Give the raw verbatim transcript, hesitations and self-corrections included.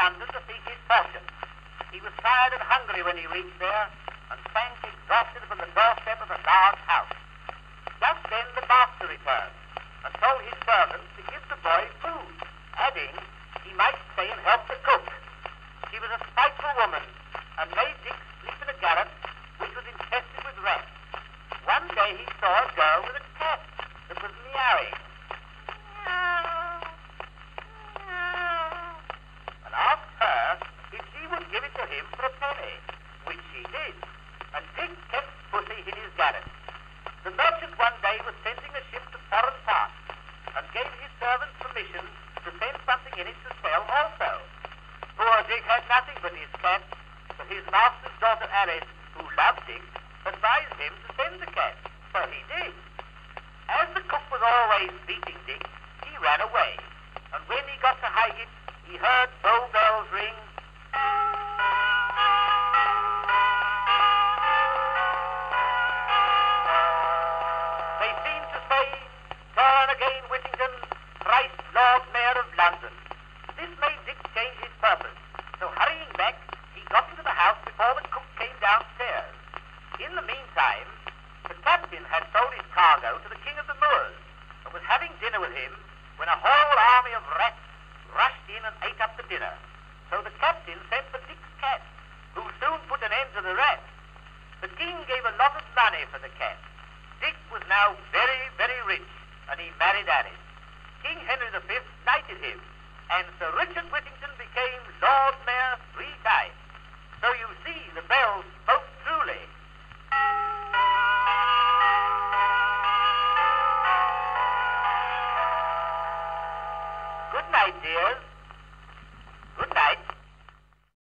London to seek his fortune. He was tired and hungry when he reached there, and sank exhausted from the doorstep of a large house. Just then the master returned, and told his servants to give the boy food, adding he might stay and help the cook. She was a spiteful woman, and made Dick sleep in a garret, which was infested with rats. One day he saw a girl with a cat that was meowing. Ideas